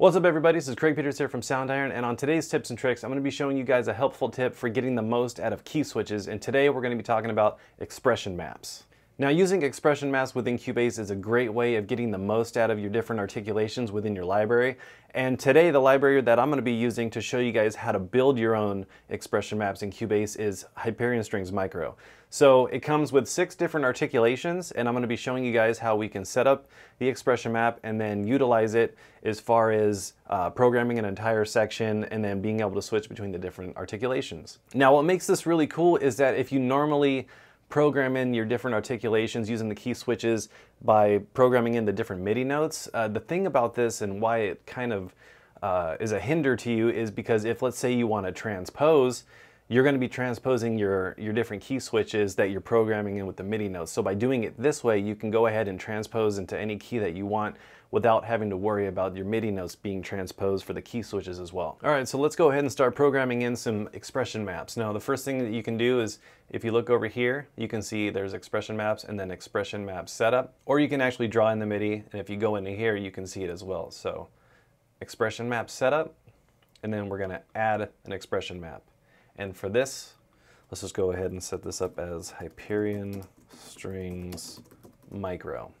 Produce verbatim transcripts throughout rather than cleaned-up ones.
What's up everybody, this is Craig Peters here from Soundiron, and on today's tips and tricks, I'm going to be showing you guys a helpful tip for getting the most out of key switches, and today we're going to be talking about expression maps. Now, using expression maps within Cubase is a great way of getting the most out of your different articulations within your library, and today the library that I'm going to be using to show you guys how to build your own expression maps in Cubase is Hyperion Strings Micro. So it comes with six different articulations, and I'm going to be showing you guys how we can set up the expression map and then utilize it as far as uh, programming an entire section and then being able to switch between the different articulations. Now, what makes this really cool is that if you normally program in your different articulations using the key switches by programming in the different MIDI notes, uh, the thing about this and why it kind of uh, is a hinder to you is because if, let's say, you want to transpose, you're going to be transposing your, your different key switches that you're programming in with the MIDI notes. So by doing it this way, you can go ahead and transpose into any key that you want without having to worry about your MIDI notes being transposed for the key switches as well. All right, so let's go ahead and start programming in some expression maps. Now, the first thing that you can do is, if you look over here, you can see there's expression maps and then expression map setup, or you can actually draw in the MIDI, and if you go into here, you can see it as well. So expression map setup, and then we're going to add an expression map. And for this, let's just go ahead and set this up as Hyperion Strings Micro.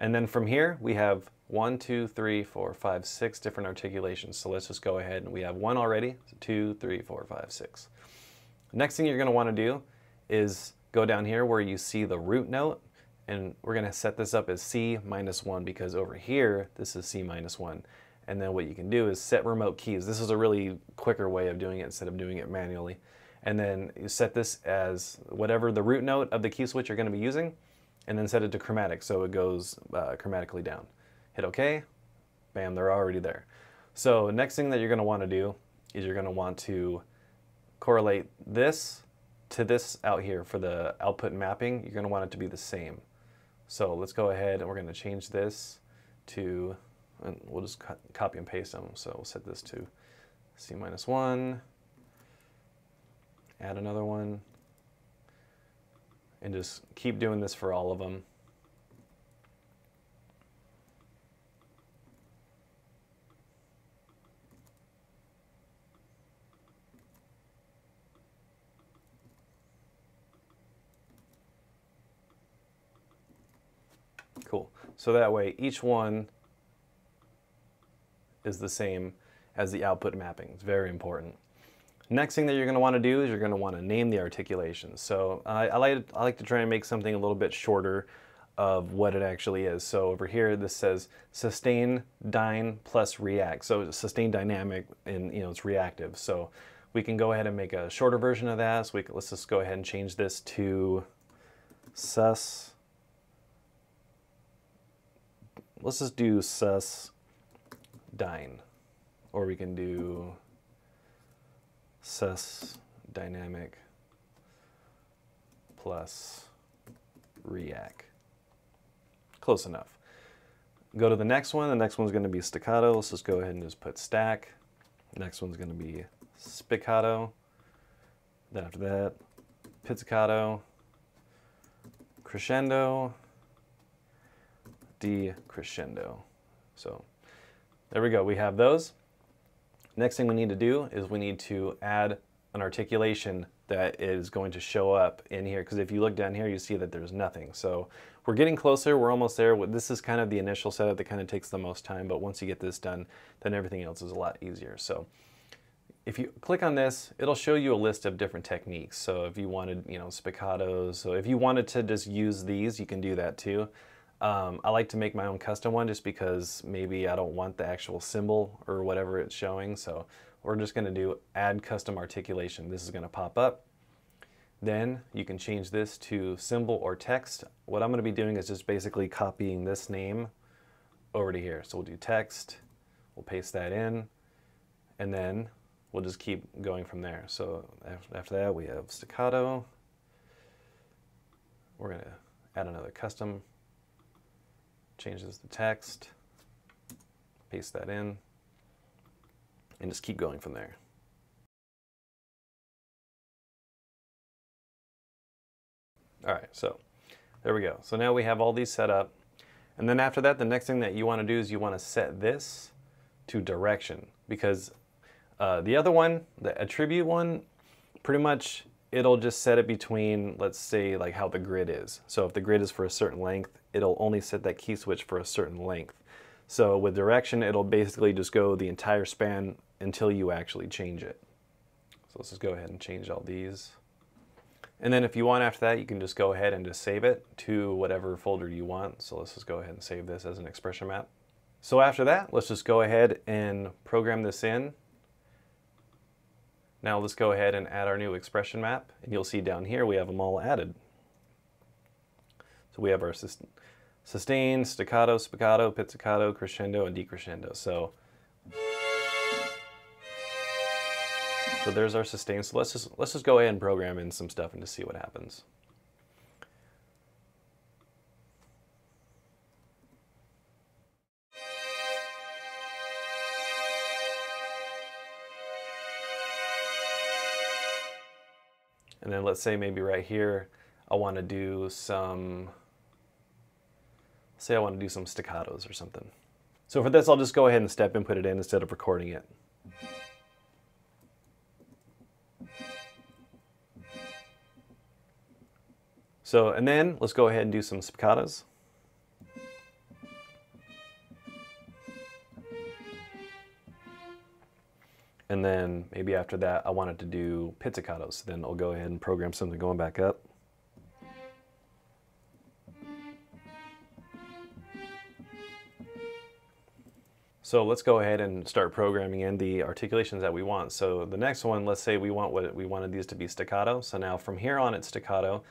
And then from here, we have one, two, three, four, five, six different articulations. So let's just go ahead and we have one already, so two, three, four, five, six. Next thing you're going to want to do is go down here where you see the root note, and we're going to set this up as C minus one because over here, this is C minus one. And then what you can do is set remote keys. This is a really quicker way of doing it instead of doing it manually. And then you set this as whatever the root note of the key switch you're going to be using, and then set it to chromatic so it goes uh, chromatically down. Hit OK, bam, they're already there. So next thing that you're going to want to do is you're going to want to correlate this to this out here for the output mapping. You're going to want it to be the same. So let's go ahead and we're going to change this to, and we'll just cut, copy and paste them. So we'll set this to C minus one, add another one, and just keep doing this for all of them. Cool. So that way each one is the same as the output mapping. It's very important. Next thing that you're going to want to do is you're going to want to name the articulation. So uh, I, like, I like to try and make something a little bit shorter of what it actually is. So over here this says sustain, dine, plus react. So sustain dynamic, and you know it's reactive. So we can go ahead and make a shorter version of that. So we can, let's just go ahead and change this to sus. Let's just do sus dine, or we can do sus dynamic plus react. Close enough. Go to the next one. The next one's going to be staccato. Let's just go ahead and just put stack. Next one's going to be spiccato. Then after that, pizzicato, crescendo, decrescendo. So there we go, we have those. Next thing we need to do is we need to add an articulation that is going to show up in here, because if you look down here you see that there's nothing. So we're getting closer, we're almost there. This is kind of the initial setup that kind of takes the most time, but once you get this done, then everything else is a lot easier. So if you click on this, it'll show you a list of different techniques. So if you wanted, you know, spiccatos, so if you wanted to just use these, you can do that too. Um, I like to make my own custom one just because maybe I don't want the actual symbol or whatever it's showing. So we're just going to do add custom articulation. This is going to pop up. Then you can change this to symbol or text. What I'm going to be doing is just basically copying this name over to here. So we'll do text, we'll paste that in, and then we'll just keep going from there. So after that we have staccato. We're going to add another custom. Change this to text, paste that in, and just keep going from there. All right, so there we go. So now we have all these set up, And then after that, the next thing that you want to do is you want to set this to direction, because uh, the other one, the attribute one, pretty much it'll just set it between, let's say, like how the grid is. So if the grid is for a certain length, it'll only set that key switch for a certain length. So with direction, it'll basically just go the entire span until you actually change it. So let's just go ahead and change all these. And then if you want after that, you can just go ahead and just save it to whatever folder you want. So let's just go ahead and save this as an expression map. So after that, let's just go ahead and program this in. Now let's go ahead and add our new expression map. And you'll see down here we have them all added. So we have our sustain, staccato, spiccato, pizzicato, crescendo, and decrescendo. So, so there's our sustain. So let's just, let's just go ahead and program in some stuff and just see what happens. And then let's say maybe right here, I want to do some, say I want to do some staccatos or something. So for this, I'll just go ahead and step and put it in instead of recording it. So, and then let's go ahead and do some spiccatos. And then maybe after that, I wanted to do pizzicatos. So then I'll go ahead and program something going back up. So let's go ahead and start programming in the articulations that we want. So the next one, let's say we want what we wanted these to be staccato. So now from here on, it's staccato.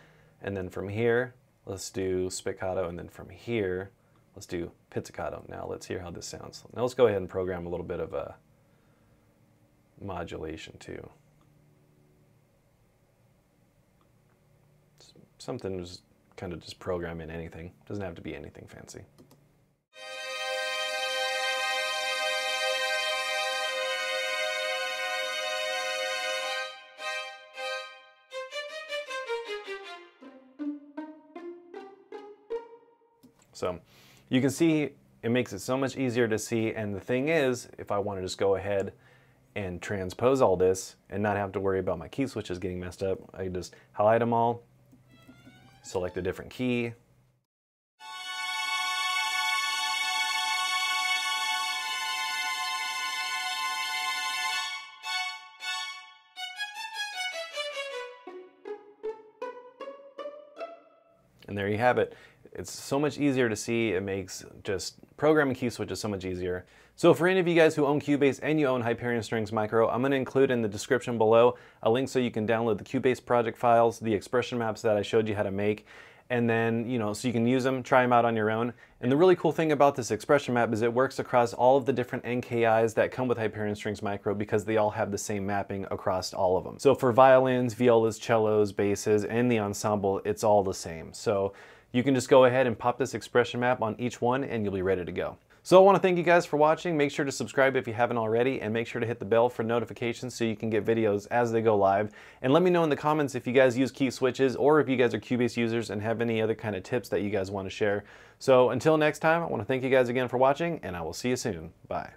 And then from here, let's do spiccato. And then from here, let's do pizzicato. Now let's hear how this sounds. Now let's go ahead and program a little bit of a modulation too. Something just kind of just program in anything. Doesn't have to be anything fancy. So you can see it makes it so much easier to see. And the thing is, if I want to just go ahead and transpose all this and not have to worry about my key switches getting messed up, I can just highlight them all, select a different key. And there you have it. It's so much easier to see. It makes just programming key switches so much easier. So for any of you guys who own Cubase and you own Hyperion Strings Micro, I'm going to include in the description below a link so you can download the Cubase project files, the expression maps that I showed you how to make, and then, you know, so you can use them, try them out on your own. And the really cool thing about this expression map is it works across all of the different N K Is that come with Hyperion Strings Micro, because they all have the same mapping across all of them. So for violins, violas, cellos, basses, and the ensemble, it's all the same. So you can just go ahead and pop this expression map on each one and you'll be ready to go. So I want to thank you guys for watching. Make sure to subscribe if you haven't already, and make sure to hit the bell for notifications so you can get videos as they go live. And let me know in the comments if you guys use key switches or if you guys are Cubase users and have any other kind of tips that you guys want to share. So until next time, I want to thank you guys again for watching, and I will see you soon. Bye.